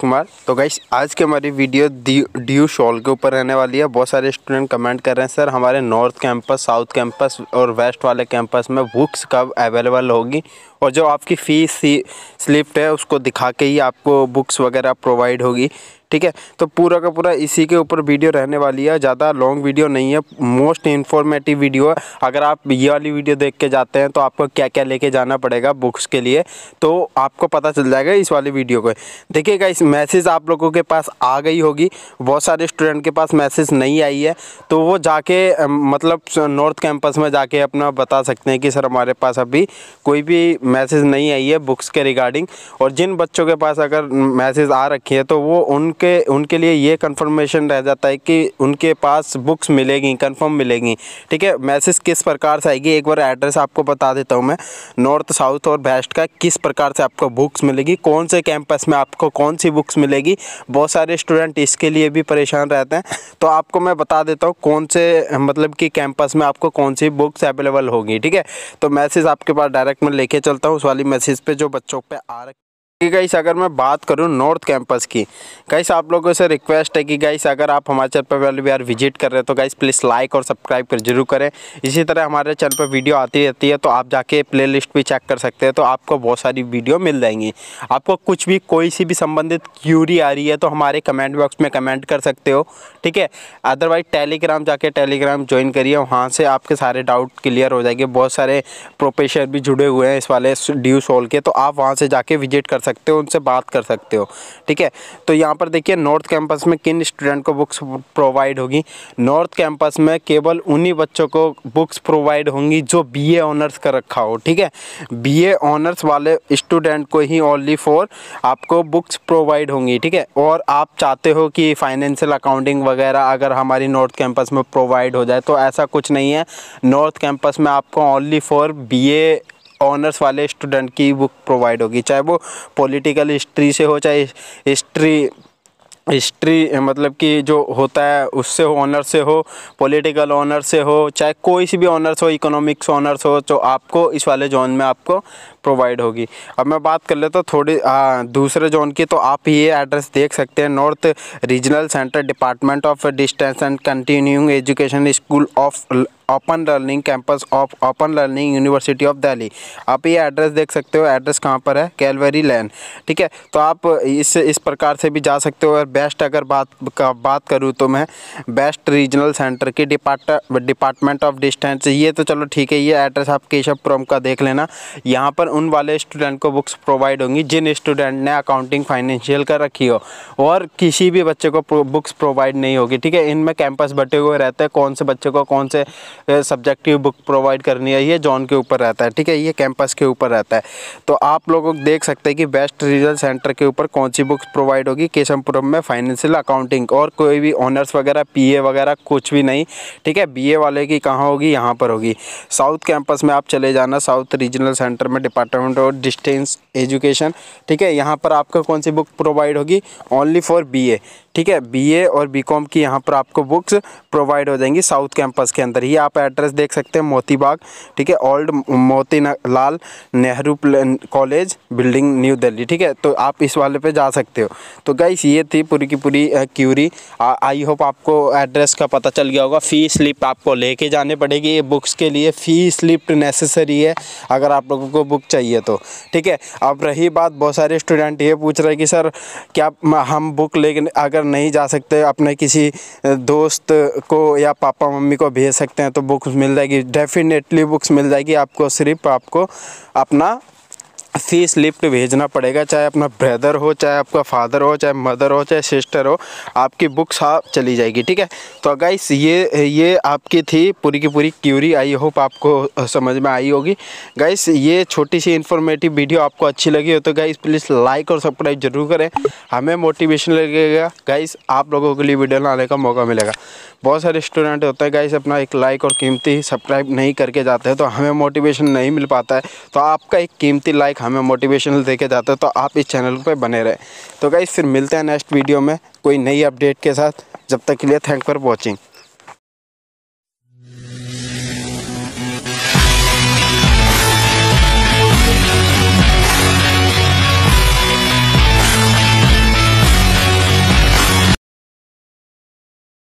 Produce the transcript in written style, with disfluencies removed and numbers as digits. कुमार। तो गाइस आज की हमारी वीडियो ड्यू सॉल के ऊपर रहने वाली है। बहुत सारे स्टूडेंट कमेंट कर रहे हैं सर हमारे नॉर्थ कैंपस, साउथ कैंपस और वेस्ट वाले कैंपस में बुक्स कब अवेलेबल होगी, और जो आपकी फ़ीस स्लिप है उसको दिखा के ही आपको बुक्स वगैरह प्रोवाइड होगी। ठीक है, तो पूरा का पूरा इसी के ऊपर वीडियो रहने वाली है। ज़्यादा लॉन्ग वीडियो नहीं है, मोस्ट इन्फॉर्मेटिव वीडियो है। अगर आप ये वाली वीडियो देख के जाते हैं तो आपको क्या क्या लेके जाना पड़ेगा बुक्स के लिए, तो आपको पता चल जाएगा इस वाली वीडियो को। देखिएगा, इस मैसेज आप लोगों के पास आ गई होगी, बहुत सारे स्टूडेंट के पास मैसेज नहीं आई है, तो वो जाके मतलब नॉर्थ कैंपस में जाके अपना बता सकते हैं कि सर हमारे पास अभी कोई भी मैसेज नहीं आई है बुक्स के रिगार्डिंग। और जिन बच्चों के पास अगर मैसेज आ रखी है तो वो उनके लिए ये कंफर्मेशन रह जाता है कि उनके पास बुक्स मिलेगी, कंफर्म मिलेगी। ठीक है, मैसेज किस प्रकार से आएगी एक बार एड्रेस आपको बता देता हूँ मैं, नॉर्थ, साउथ और वेस्ट का किस प्रकार से आपको बुक्स मिलेगी, कौन से कैंपस में आपको कौन सी बुक्स मिलेगी। बहुत सारे स्टूडेंट इसके लिए भी परेशान रहते हैं, तो आपको मैं बता देता हूँ कौन से मतलब कि कैंपस में आपको कौन सी बुक्स अवेलेबल होगी। ठीक है, तो मैसेज आपके पास डायरेक्ट मैं लेके चलता हूँ उस वाली मैसेज पर जो बच्चों पर आ रही है। कि गाइस अगर मैं बात करूं नॉर्थ कैंपस की, गाइस आप लोगों से रिक्वेस्ट है कि गाइस अगर आप हमारे चैनल पर पहली बार विजिट कर रहे हो तो गाइस प्लीज़ लाइक और सब्सक्राइब कर जरूर करें। इसी तरह हमारे चैनल पर वीडियो आती रहती है, तो आप जाके प्लेलिस्ट भी चेक कर सकते हैं, तो आपको बहुत सारी वीडियो मिल जाएंगी। आपको कुछ भी कोई सी भी संबंधित क्यूरी आ रही है तो हमारे कमेंट बॉक्स में कमेंट कर सकते हो। ठीक है, अदरवाइज टेलीग्राम जाके टेलीग्राम ज्वाइन करिए, वहाँ से आपके सारे डाउट क्लियर हो जाएंगे। बहुत सारे प्रोफेसर भी जुड़े हुए हैं इस वाले ड्यू सॉल के, तो आप वहाँ से जाके विजिट कर सकते हो, उनसे बात कर सकते हो। ठीक है, तो यहाँ पर देखिए नॉर्थ कैंपस में किन स्टूडेंट को बुक्स प्रोवाइड होगी। नॉर्थ कैंपस में केवल उन्हीं बच्चों को बुक्स प्रोवाइड होंगी जो बीए ऑनर्स का रखा हो। ठीक है, बीए ऑनर्स वाले स्टूडेंट को ही ओनली फॉर आपको बुक्स प्रोवाइड होंगी। ठीक है, और आप चाहते हो कि फाइनेंशियल अकाउंटिंग वगैरह अगर हमारी नॉर्थ कैंपस में प्रोवाइड हो जाए, तो ऐसा कुछ नहीं है। नॉर्थ कैंपस में आपको ओनली फॉर बीए ऑनर्स वाले स्टूडेंट की बुक प्रोवाइड होगी, चाहे वो पॉलिटिकल हिस्ट्री से हो, चाहे हिस्ट्री मतलब कि जो होता है उससे हो, ऑनर्स से हो, पॉलिटिकल ऑनर्स से हो, चाहे कोई सी भी ऑनर्स हो, इकोनॉमिक्स ऑनर्स हो, तो आपको इस वाले जोन में आपको प्रोवाइड होगी। अब मैं बात कर लेता हूँ थोड़ी दूसरे जोन की, तो आप ये एड्रेस देख सकते हैं, north regional centre department of distance and continuing education school of open learning campus of open learning university of Delhi. आप ये एड्रेस देख सकते हो, एड्रेस कहाँ पर है, कैलवरी लेन। ठीक है, तो आप इस प्रकार से भी जा सकते हो। और बेस्ट अगर बात करूँ तो मैं बेस्ट रीजनल सेंटर की डिपार्टमेंट ऑफ डिस्टेंस, ये तो चलो ठीक है, ये एड्रेस आप केशवपुरम का देख लेना। यहाँ पर उन वाले स्टूडेंट को बुक्स प्रोवाइड होंगी जिन स्टूडेंट ने अकाउंटिंग फाइनेंशियल कर रखी हो, और किसी भी बच्चे को बुक्स प्रोवाइड नहीं होगी। ठीक है, इनमें कैंपस बटे हुए रहते हैं, कौन से बच्चे को कौन से सब्जेक्टिव बुक प्रोवाइड करनी है ये जोन के ऊपर रहता है। ठीक है, ये कैंपस के ऊपर रहता है, तो आप लोग देख सकते हैं कि बेस्ट रीजनल सेंटर के ऊपर कौन सी बुक्स प्रोवाइड होगी। केशवपुरम में फाइनेंशियल अकाउंटिंग और कोई भी ऑनर्स वगैरह पीए वगैरह कुछ भी नहीं। ठीक है, बीए वाले की कहाँ होगी, यहाँ पर होगी। साउथ कैंपस में आप चले जाना, साउथ रीजनल सेंटर में डिपार्टमेंट ऑफ डिस्टेंस एजुकेशन। ठीक है, यहाँ पर आपको कौन सी बुक प्रोवाइड होगी, ओनली फॉर बीए। ठीक है, बीए और बीकॉम की यहाँ पर आपको बुक्स प्रोवाइड हो जाएंगी साउथ कैंपस के अंदर ही। आप एड्रेस देख सकते हैं, मोतीबाग। ठीक है, old Motilal Nehru college building, new Delhi. ठीक है, तो आप इस वाले पे जा सकते हो। तो गाइस ये थी पूरी की पूरी क्यूरी। आई होप आपको एड्रेस का पता चल गया होगा। फ़ी स्लिप आपको लेके जाने पड़ेगी ये बुक्स के लिए, फ़ी स्लिप नेसेसरी है अगर आप लोगों को बुक चाहिए तो। ठीक है, अब रही बात, बहुत सारे स्टूडेंट ये पूछ रहे कि सर क्या हम बुक लेके अगर नहीं जा सकते अपने किसी दोस्त को या पापा मम्मी को भेज सकते हैं तो बुक्स मिल जाएगी। डेफिनेटली बुक्स मिल जाएगी आपको, सिर्फ आपको अपना फ़ी स्लिप भेजना पड़ेगा। चाहे अपना ब्रदर हो, चाहे आपका फादर हो, चाहे मदर हो, चाहे सिस्टर हो, आपकी बुक्स चली जाएगी। ठीक है, तो गाइस ये आपकी थी पूरी की पूरी क्यूरी। आई होप आपको समझ में आई होगी। गाइस ये छोटी सी इन्फॉर्मेटिव वीडियो आपको अच्छी लगी हो तो गाइस प्लीज़ लाइक और सब्सक्राइब जरूर करें, हमें मोटिवेशन लगेगा। गाइस आप लोगों के लिए वीडियो लाने का मौका मिलेगा। बहुत सारे स्टूडेंट होते हैं गाइस अपना एक लाइक और कीमती सब्सक्राइब नहीं करके जाते हैं, तो हमें मोटिवेशन नहीं मिल पाता है। तो आपका एक कीमती लाइक हमें मोटिवेशनल देके जाता है, तो आप इस चैनल पे बने रहे। तो गाइस फिर मिलते हैं नेक्स्ट वीडियो में कोई नई अपडेट के साथ। जब तक के लिए थैंक फॉर वॉचिंग।